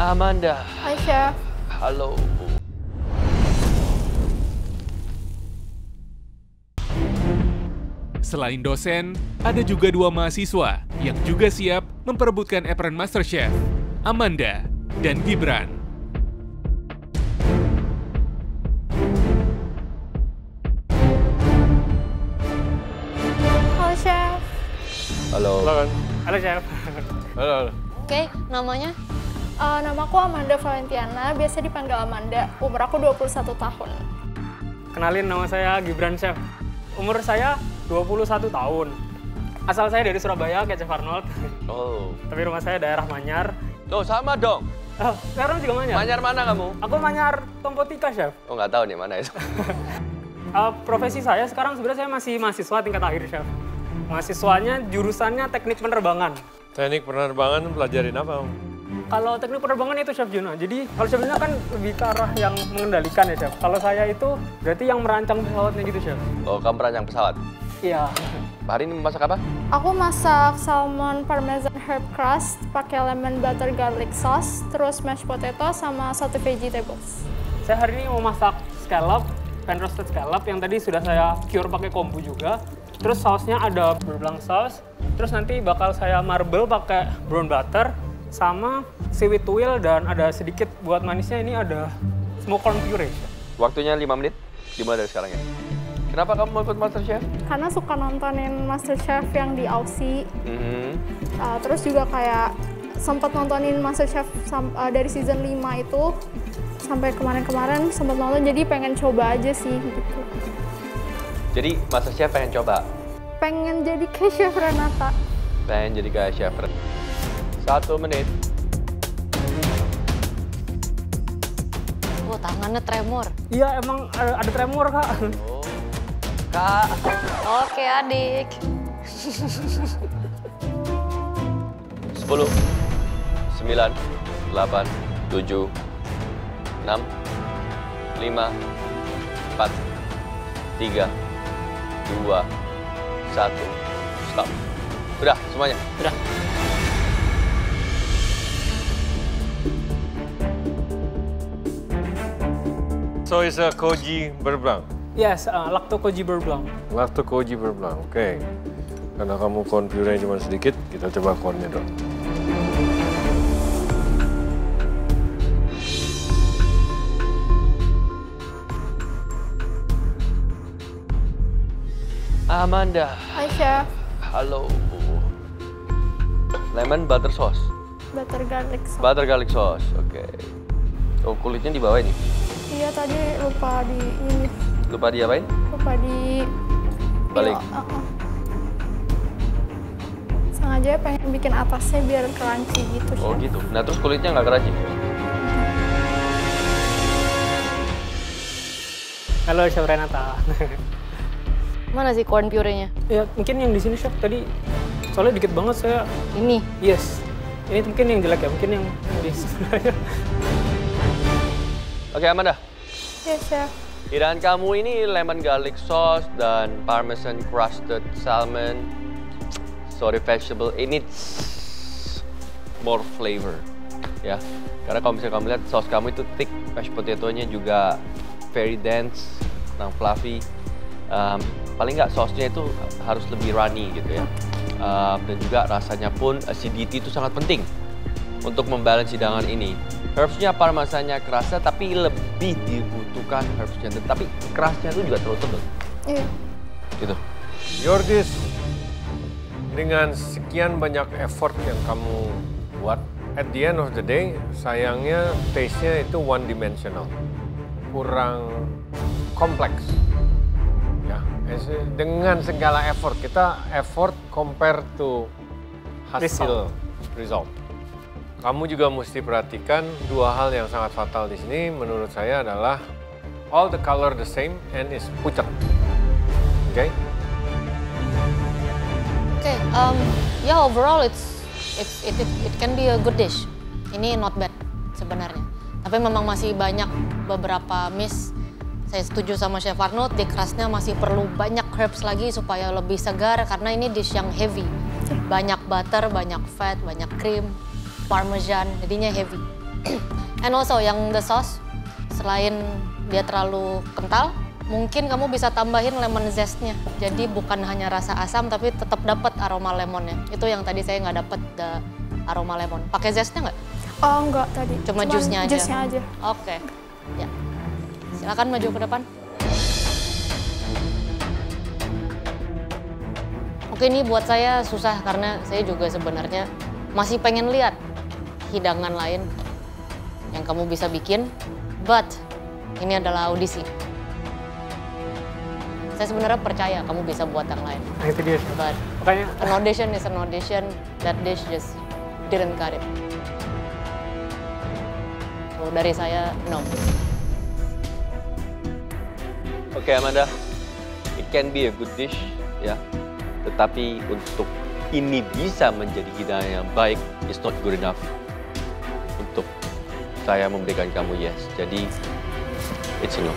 Amanda. Hai, Chef. Halo. Selain dosen, ada juga dua mahasiswa yang juga siap memperebutkan apron MasterChef, Amanda dan Gibran. Halo, Chef. Halo. Halo, Chef. Halo, halo. Oke, namanya? Namaku Amanda Valentiana, biasa dipanggil Amanda. Umur aku 21 tahun. Kenalin, nama saya Gibran, Chef. Umur saya 21 tahun. Asal saya dari Surabaya, kayak Chef Arnold. Oh. Tapi rumah saya daerah Manyar. Oh, sama dong. Oh, sekarang juga Manyar. Manyar mana kamu? Aku Manyar Tompotika, Chef. Oh, nggak tahu nih mana itu. Profesi saya sekarang sebenarnya saya masih mahasiswa tingkat akhir, Chef. Mahasiswanya jurusannya teknik penerbangan. Teknik penerbangan pelajarin apa, Om? Kalau teknik penerbangan itu Chef Juna. Jadi kalau Chef Juna kan lebih ke arah yang mengendalikan ya, Chef. Kalau saya itu berarti yang merancang pesawatnya gitu, Chef. Oh, kamu merancang pesawat? Iya. Hari ini masak apa? Aku masak salmon Parmesan herb crust, pakai lemon butter garlic sauce, terus mashed potato sama satu vegetables. Saya hari ini mau masak scallop, pan roasted scallop yang tadi sudah saya cure pakai kombu juga. Terus sausnya ada beurre blanc sauce, terus nanti bakal saya marble pakai brown butter, sama seaweed tuiles dan ada sedikit buat manisnya ini ada smoked corn puree. Waktunya 5 menit, dimulai dari sekarang ya. Kenapa kamu mau ikut MasterChef? Karena suka nontonin MasterChef yang di Aussie. Terus juga kayak sempat nontonin MasterChef dari season 5 itu sampai kemarin-kemarin sempat nonton, jadi pengen coba aja sih gitu. Jadi MasterChef pengen coba? Pengen jadi kayak Chef Renatta. Pengen jadi kayak Chef Renatta. 1 menit. Oh, tangannya tremor. Iya, emang ada tremor, Kak. Oh. Kak. Oke, adik. 10, 9, 8, 7, 6, 5, 4, 3, 2, 1, stop. Udah, semuanya? Udah. So it's a koji beurre blanc? Yes, lacto koji beurre blanc. Lacto koji beurre blanc, oke. Okay. Karena kamu corn puree cuma sedikit, kita coba cornnya dong. Amanda. Hai, Chef. Halo. Lemon butter sauce? Butter garlic sauce. Butter garlic sauce, oke. Okay. Oh, kulitnya di bawah ini? Iya, tadi lupa di ini. Lupa diapain? Lupa di... balik? Sengaja pengen bikin atasnya biar crunchy gitu. Oh gitu? Nah terus kulitnya nggak crunchy? Halo, Chef Renatta. Mana sih corn puree-nya? Ya, mungkin yang di sini, Chef. Tadi soalnya dikit banget saya... Ini? Yes. Ini mungkin yang jelek ya, mungkin yang di sebelahnya. Oke, Amanda. Yes, Chef. Hidangan kamu ini lemon garlic sauce dan Parmesan crusted salmon. Sorry, vegetable. It needs more flavor. Ya, karena kalau misalnya kamu lihat saus kamu itu thick, mashed potato-nya juga very dense, kurang fluffy. Paling nggak sausnya itu harus lebih runny gitu ya. Dan juga rasanya pun acidity itu sangat penting untuk membalance hidangan ini. Herbs-nya parmesannya kerasa, tapi lebih dibutuhkan herbs-nya. Tapi kerasnya itu juga terlalu tebal. Iya. Gitu. Yordis, dengan sekian banyak effort yang kamu buat, at the end of the day, sayangnya taste-nya itu one-dimensional. Kurang kompleks. Ya, dengan segala effort, kita effort compare to hasil result. Kamu juga mesti perhatikan dua hal yang sangat fatal di sini menurut saya adalah all the color the same and is pucat. Oke? Okay? Oke, ya overall it can be a good dish. Ini not bad sebenarnya. Tapi memang masih banyak beberapa miss. Saya setuju sama Chef Arnold, di crust-nya masih perlu banyak herbs lagi supaya lebih segar karena ini dish yang heavy. Banyak butter, banyak fat, banyak cream. Parmesan, jadinya heavy. And also yang the sauce, selain dia terlalu kental, mungkin kamu bisa tambahin lemon zestnya. Jadi bukan hanya rasa asam, tapi tetap dapat aroma lemonnya. Itu yang tadi saya nggak dapat aroma lemon. Pakai zestnya nggak? Oh nggak tadi. Cuma jusnya aja. Jusnya aja. Oke. Ya. Silakan maju ke depan. Oke, ini buat saya susah karena saya juga sebenarnya masih pengen lihat hidangan lain yang kamu bisa bikin. But ini adalah audisi. Saya sebenarnya percaya kamu bisa buat yang lain. Nah, itu dia. But makanya an audition is an audition. That dish just didn't cut it. Kalau dari saya, no. Oke, Amanda, it can be a good dish, ya. Tetapi untuk ini bisa menjadi hidangan yang baik, it's not good enough. Untuk saya memberikan kamu yes, jadi it's a no.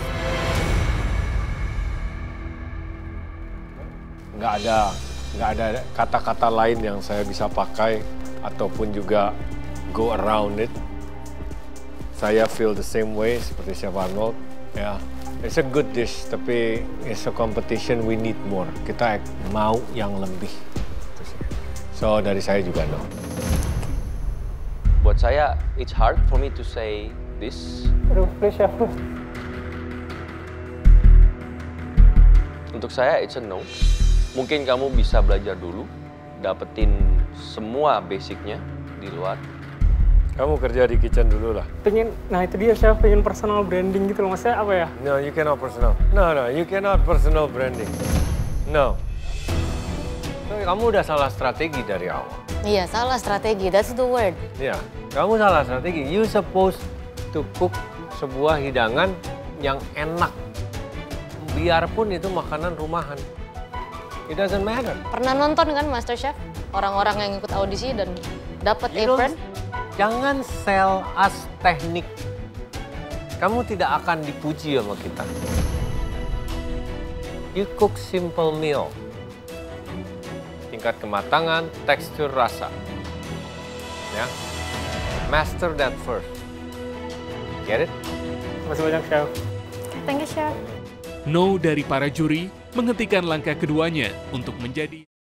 Nggak ada kata-kata lain yang saya bisa pakai ataupun juga go around it. Saya feel the same way seperti Chef Arnold. Ya, it's a good dish, tapi it's a competition, we need more. Kita mau yang lebih. So dari saya juga no. Buat saya, it's hard for me to say this. Aduh, please, Chef. Untuk saya, it's a no. Mungkin kamu bisa belajar dulu, dapetin semua basicnya di luar. Kamu kerja di kitchen dulu lah. Nah itu dia, Chef, pengen personal branding gitu loh. Maksudnya apa ya? No, you cannot personal. No, you cannot personal branding. No. Kamu udah salah strategi dari awal. Iya, salah strategi. That's the word. Iya, kamu salah strategi. You supposed to cook sebuah hidangan yang enak. Biarpun itu makanan rumahan. It doesn't matter. Pernah nonton kan MasterChef? Orang-orang yang ikut audisi dan dapat apron. Jangan sell us teknik. Kamu tidak akan dipuji sama kita. You cook simple meal. Tingkat kematangan, tekstur, rasa. Ya. Master that first. Get it? Masih banyak, Chef. Thank you, Chef. No dari para juri menghentikan langkah keduanya untuk menjadi